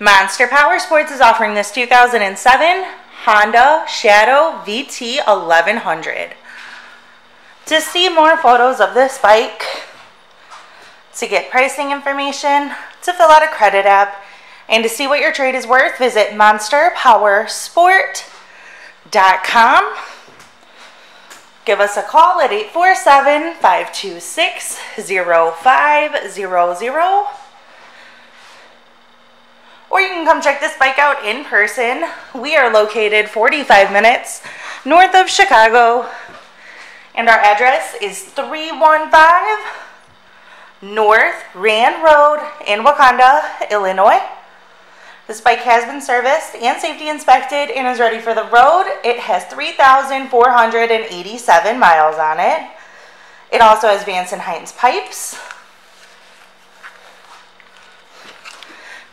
Monster Power Sports is offering this 2007 Honda Shadow VT1100. To see more photos of this bike, to get pricing information, to fill out a credit app, and to see what your trade is worth, visit monsterpowersport.com. Give us a call at 847-526-0500. Or you can come check this bike out in person. We are located 45 minutes north of Chicago, and our address is 315 North Rand Road in Wauconda, Illinois. This bike has been serviced and safety inspected and is ready for the road. It has 3,487 miles on it. It also has Vance and Hines pipes.